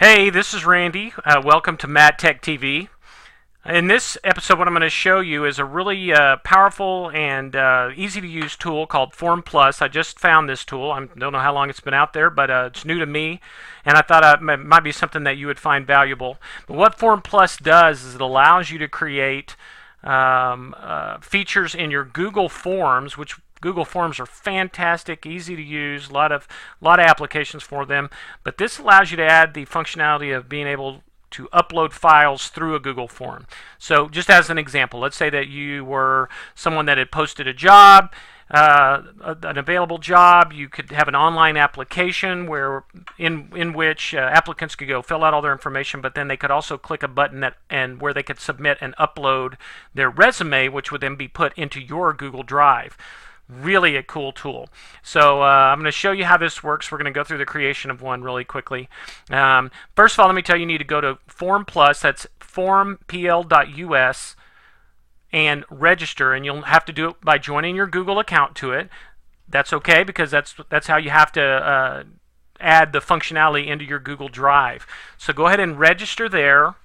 Hey, this is Randy. Welcome to Matt Tech TV. In this episode, what I'm going to show you is a really powerful and easy to use tool called Form+. I just found this tool. I don't know how long it's been out there, but it's new to me, and I thought it might be something that you would find valuable. But what Form+ does is it allows you to create features in your Google Forms, which Google Forms are fantastic, easy to use, a lot of applications for them, but this allows you to add the functionality of being able to upload files through a Google Form. So just as an example, let's say that you were someone that had posted a job, an available job. You could have an online application where in which applicants could go fill out all their information, but then they could also click a button where they could submit and upload their resume, which would then be put into your Google Drive. Really a cool tool. So I'm going to show you how this works. We're going to go through the creation of one really quickly. First of all, let me tell you need to go to Form+, that's formpl.us, and register, and you'll have to do it by joining your Google account to it. That's okay, because that's how you have to add the functionality into your Google Drive. So go ahead and register there,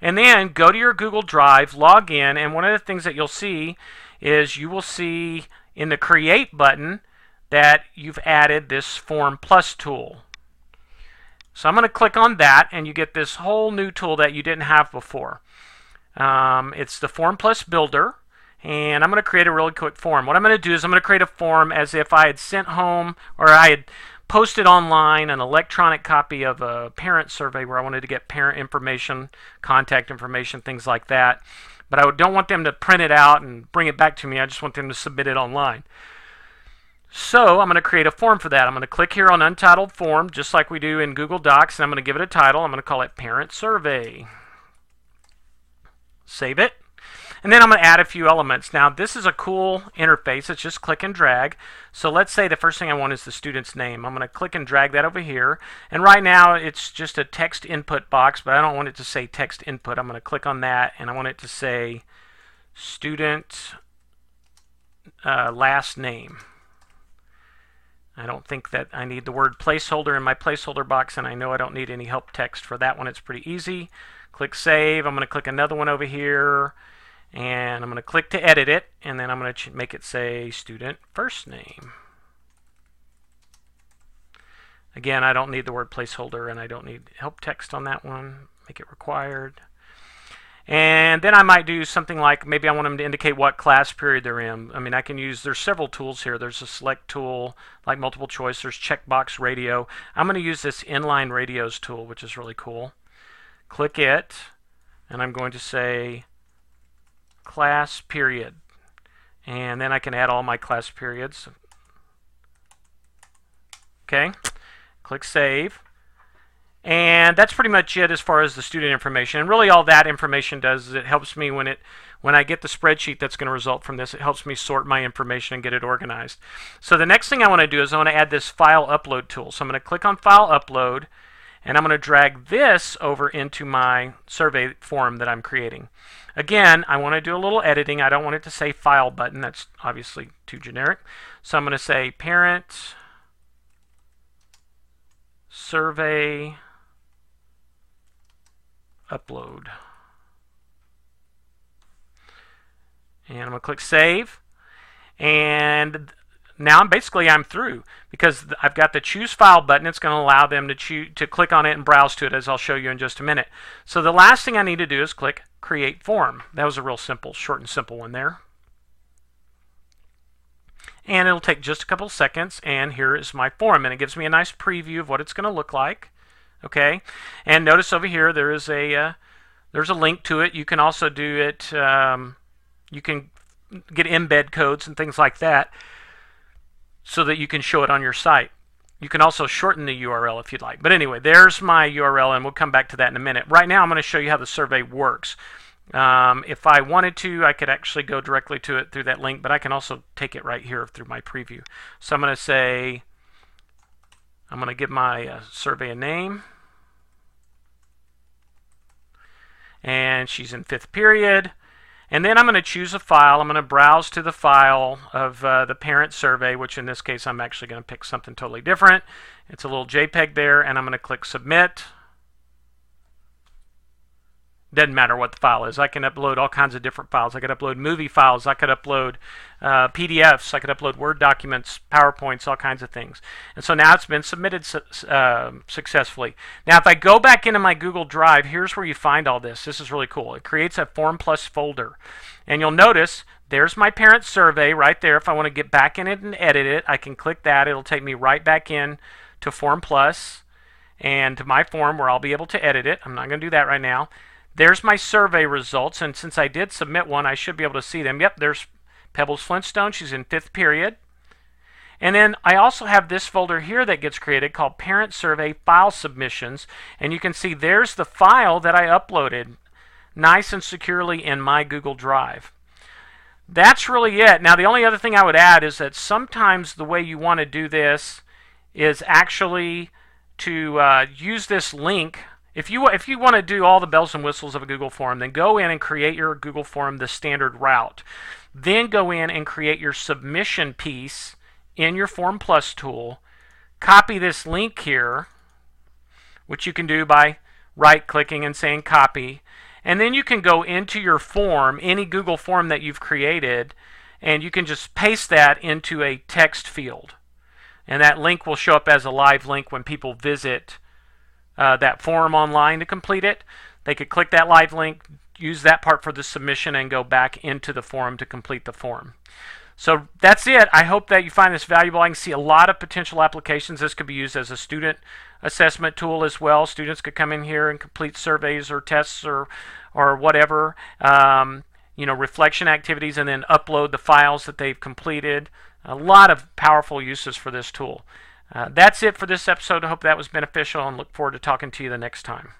and then go to your Google Drive, log in, and one of the things that you'll see is you will see in the Create button that you've added this Form+ tool. So I'm going to click on that, and you get this whole new tool that you didn't have before. It's the Form+ Builder, and I'm going to create a really quick form. What I'm going to do is I'm going to create a form as if I had sent home, or I had posted online an electronic copy of a parent survey where I wanted to get parent information, contact information, things like that. But I don't want them to print it out and bring it back to me. I just want them to submit it online. So I'm going to create a form for that. I'm going to click here on Untitled Form, just like we do in Google Docs, and I'm going to give it a title. I'm going to call it Parent Survey. Save it. And then I'm going to add a few elements. Now, this is a cool interface. It's just click and drag. So let's say the first thing I want is the student's name. I'm going to click and drag that over here. And right now, it's just a text input box, but I don't want it to say text input. I'm going to click on that, and I want it to say student last name. I don't think that I need the word placeholder in my placeholder box, and I know I don't need any help text for that one. It's pretty easy. Click Save. I'm going to click another one over here. And I'm going to click to edit it, and then I'm going to make it say student first name. Again, I don't need the word placeholder, and I don't need help text on that one. Make it required. And then I might do something like, maybe I want them to indicate what class period they're in. I mean, I can use, there's several tools here. There's a select tool, like multiple choice. There's checkbox radio. I'm going to use this inline radios tool, which is really cool. Click it, and I'm going to say class period, and then I can add all my class periods. Okay, click Save, and that's pretty much it as far as the student information. And really all that information does is it helps me when I get the spreadsheet that's going to result from this, it helps me sort my information and get it organized. So the next thing I want to do is I want to add this file upload tool. So I'm going to click on File Upload, and I'm going to drag this over into my survey form that I'm creating. Again, I want to do a little editing. I don't want it to say file button. That's obviously too generic. So I'm going to say parent survey upload. And I'm going to click Save. And now I'm through, because I've got the Choose File button. It's going to allow them to click on it and browse to it, as I'll show you in just a minute. So the last thing I need to do is click Create Form. That was a real short and simple one there. And it'll take just a couple seconds, and here is my form, and it gives me a nice preview of what it's going to look like. Okay, and notice over here there is there's a link to it. You can also do it, you can get embed codes and things like that so that you can show it on your site. You can also shorten the URL if you'd like. But anyway, there's my URL, and we'll come back to that in a minute. Right now, I'm going to show you how the survey works. If I wanted to, I could actually go directly to it through that link, but I can also take it right here through my preview. So I'm going to say, I'm going to give my survey a name. And she's in fifth period. And then I'm going to choose a file. I'm going to browse to the file of the parent survey, which in this case I'm actually going to pick something totally different. It's a little JPEG there, and I'm going to click Submit. Doesn't matter what the file is. I can upload all kinds of different files. I could upload movie files. I could upload PDFs. I could upload Word documents, PowerPoints, all kinds of things. And so now it's been submitted successfully. Now if I go back into my Google Drive, here's where you find all this. This is really cool. It creates a Form+ folder. And you'll notice there's my parent survey right there. If I want to get back in it and edit it, I can click that. It'll take me right back in to Form+ and to my form where I'll be able to edit it. I'm not going to do that right now. There's my survey results, and since I did submit one, I should be able to see them. Yep, there's Pebbles Flintstone. She's in fifth period. And then I also have this folder here that gets created called Parent Survey File Submissions, and you can see there's the file that I uploaded nice and securely in my Google Drive. That's really it. Now, the only other thing I would add is that sometimes the way you want to do this is actually to use this link. If you want to do all the bells and whistles of a Google form, then go in and create your Google form the standard route. Then go in and create your submission piece in your Form+ tool. Copy this link here, which you can do by right-clicking and saying copy. And then you can go into your form, any Google form that you've created, and you can just paste that into a text field. And that link will show up as a live link when people visit that form online to complete it. They could click that live link, use that part for the submission, and go back into the form to complete the form. So that's it. I hope that you find this valuable. I can see a lot of potential applications. This could be used as a student assessment tool as well. Students could come in here and complete surveys or tests or whatever, you know, reflection activities, and then upload the files that they've completed. A lot of powerful uses for this tool. That's it for this episode. I hope that was beneficial and look forward to talking to you the next time.